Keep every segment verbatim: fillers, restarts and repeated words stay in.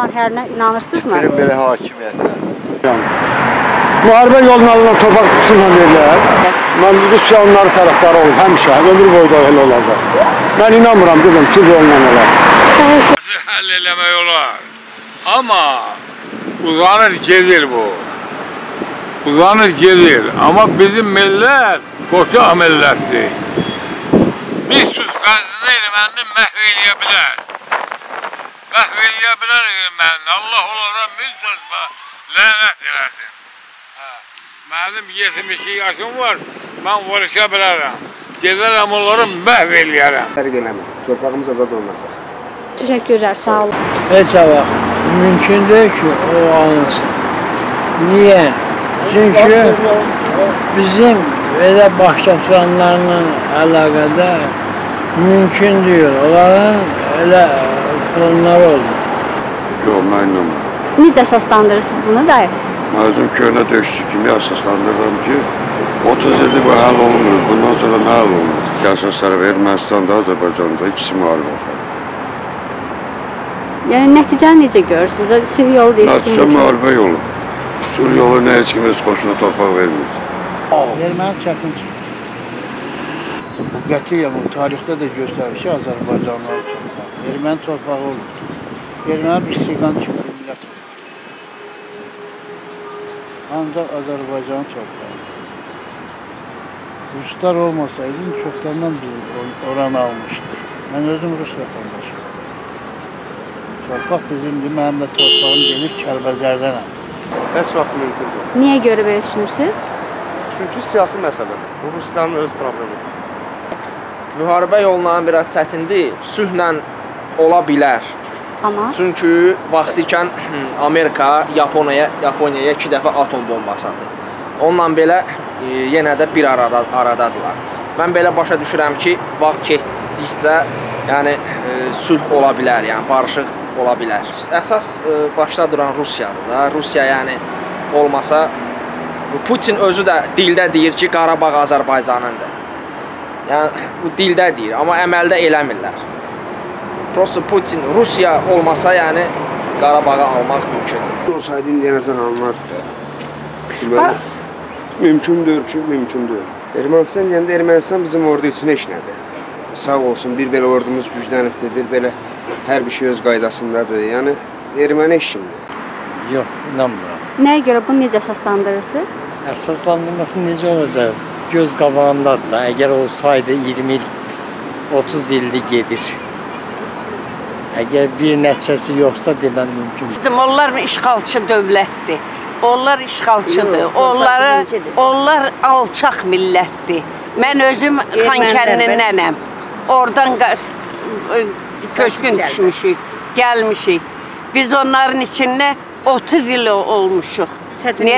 Sahərinə inanırsınızmı? Birin belə hakimiyyətə. Müharibə yolunu alınan torpaq üstünlə verirlər. Mən Rusiya onları tərəfdarı olub, həmişə, ömür boyu da elə olacaq. Mən inanmıram, qızım, siz yolundan olar. Həll eləmək olar. Amma uzanır, gedir bu. Uzanır, gedir. Amma bizim millət qoçaq millətdir. Bir söz qazını erməni məhv eləyə bilər. Məhv eləyə bilər erməni. Allah onlara min sözbə lənət eləsin. Mənim yetmiş iki yaşım var, mən vuruşa bilərəm. Gedərəm onları məhv eləyərəm. Fərq eləmir, torpağımız azad olmasın. Teşəkkürlər, sağ olun. Heç vaxt, mümkündür ki, o alınsın. Niyə? Çünki bizim elə başlatılanlarla əlaqədar mümkün deyil. Onların elə planları oldu. Yox, mən inanmıyorum. Necə əsaslandırırsınız bunu da? Məzun köhnə döyüşçü kimi əsaslandırıram ki, otuz ildir bu həll olunmur, bundan sonra nə həll olunmur? Əsasları Ermənistanda, Azərbaycanda ikisi müharibə var. Yəni, nəticəni necə görürsünüz? Sülh yolu deyirsiniz? Nəticə müharibə yolu. Sülh yolu nə heç kimi öz qoşuna torpaq vermir. Erməni çətin çıxır. Qətiyyəm, tarixdə də göstərir ki, Azərbaycanları torpağı, erməni torpağı olubdur. Erməni bir siqan kimi bir millət olubdur. Ancaq Azərbaycan torpağı. Ruslar olmasaydı, çoxdandan bizim oranı almışdır. Mən özüm Rus vətəndaşıyam. Torpaq bizimdir, mənim də torpağım gelir Kəlbəcərdənəm. Bəs vaxt mümkündür. Niyə görə belə düşünürsünüz? Çünki siyasi məsələdir. Bu, Rusiyanın öz problemidir. Müharibə yolundan biraz çətindir, sülhlə ola bilər. Çünki vaxtı ikən Amerika Yaponiyaya iki dəfə atom bombası atıb. Onunla belə yenə də bir aradadırlar. Mən belə başa düşürəm ki, vaxt keçdikcə sülh ola bilər, barışıq ola bilər. Əsas başda duran Rusiyadır. Rusiya olmasa, Putin özü də dildə deyir ki, Qarabağ Azərbaycanındır. Yəni, bu dildə deyir, amma əməldə eləmirlər. Prosto Putin, Rusiya olmasa, yəni, Qarabağı almaq mümkündür. Olsaydı, indi yenəcən alınardı. Mümkündür ki, mümkündür. Ermənistan deyəndə, Ermənistan bizim ordu üçün heç nədir. Sağ olsun, bir belə ordumuz güclənibdir, bir belə hər bir şey öz qaydasındadır. Yəni, erməni işimdir. Yox, inanmıram. Nəyə görə bunu necə əsaslandırırsınız? Əsaslandırması necə olacaq? Göz qabağındadır da. Əgər olsaydı iyirmi il, otuz ildir gedir. Əgər bir nəticəsi yoxsa demən mümkündür. Bizim onlar işğalçı dövlətdir. Onlar işğalçıdır. Onlar alçaq millətdir. Mən özüm Xankəndinənəm. Oradan köçkün düşmüşük, gəlmişik. Biz onların içində otuz il olmuşuq.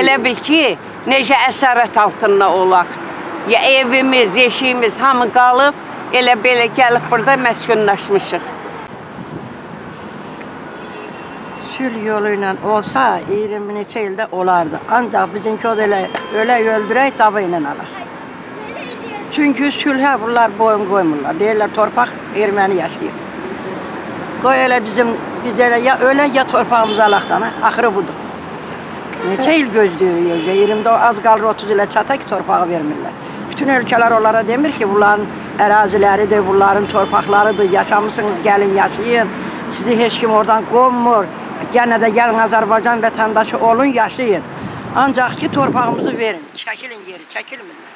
Elə bil ki, necə əsarət altında olaq. Ya evimiz, yeşiyimiz hamı qalıb, elə belə gəlib burada məskunlaşmışıq. Sülh yolu ilə olsa, iyirmi neçə ildə olardı. Ancaq bizimki o da elə ölək öldürək, dava ilə alaq. Çünki sülhə bunlar boyun qoymurlar. Deyirlər, torpaq erməni yaşayır. Qoy elə bizim, biz elə ya ölək, ya torpağımızı alaqdan. Axırı budur. Neçə il gözləyirik, iyirmi az qalır otuz ilə çata ki, torpağı vermirlər. Bütün ölkələr onlara demir ki, bunların əraziləridir, bunların torpaqlarıdır, yaşamısınız, gəlin, yaşayın, sizi heç kim oradan qovmur, yenə də gəlin Azərbaycan vətəndaşı olun, yaşayın. Ancaq ki, torpağımızı verin, çəkilin geri, çəkilmirlər.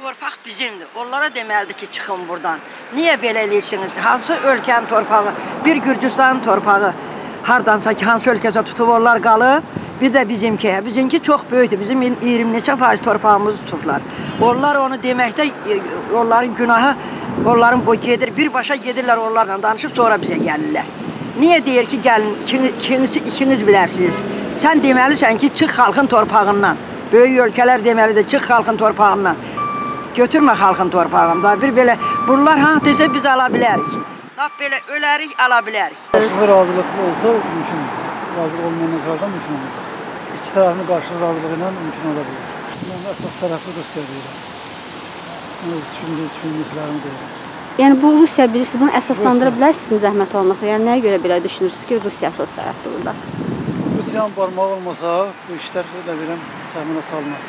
Torpaq bizimdir, onlara deməlidir ki, çıxın buradan. Niyə belə eləyirsiniz? Hansı ölkənin torpağı, bir Gürcüstanın torpağı, hardansa ki, hansı ölkəsə tutub onlar qalıb, bir də bizimki. Bizimki çox böyükdür. Bizim iyirmi neçə faiz torpağımızı tutublar. Onlar onu deməkdə, onların günahı, onların bu gedir, birbaşa gedirlər onlarla danışıb, sonra bizə gəlirlər. Niyə deyir ki, gəlin, ikiniz bilərsiniz. Sən deməlisən ki, çıx xalqın torpağından. Böyük ölkələr deməlidir, çıx xalqın torpağından. Götürmə xalqın torpağından. Bir belə, bunlar haq desə biz ala bilərik. Laf belə ölərik, ala bilərik. Qarşılığı razılıqlı olsa mümkündür. Razılıq olmayanlar zardan mümkün olmazlar. İki tərəfini qarşılığı razılığıyla mümkün ola bilər. Mən əsas tərəfi Rusiya deyirəm. Öz düşündüyü düşündüklərimi deyirəm. Yəni bu Rusiya bilirsiniz, bunu əsaslandıra bilərsiniz zəhmət olmasa. Yəni nəyə görə belə düşünürsünüz ki, Rusiya əsas tərəfdir burada? Rusiyanın barmağı olmasa bu işlər elə biləm səhminə salınır.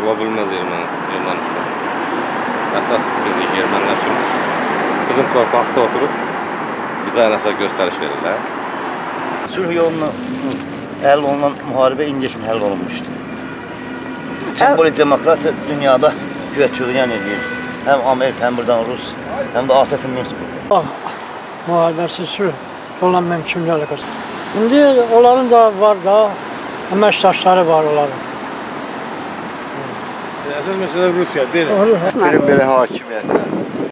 Ola bilməz Ermənistan. Əsas bizik ermənlər kimdir? Bizim torpaqda oturub bizə nəsə göstəriş verirlər. Sülh yolunu həll olunan müharibə indi kimi həll olunmuşdur. Çox böyük demokratiya dünyada götürülən edir. Həm Amerika, həm buradan Rus, həm də ATƏT-in Minsk qrupu. Ah, müharibəsiz sülh olan mümkünlüyə əlaqəsi. İndi onların da var da əməkdaşları var onların. Əsas məsələ Rusiya deyil. Birin belə hakimiyyətlər.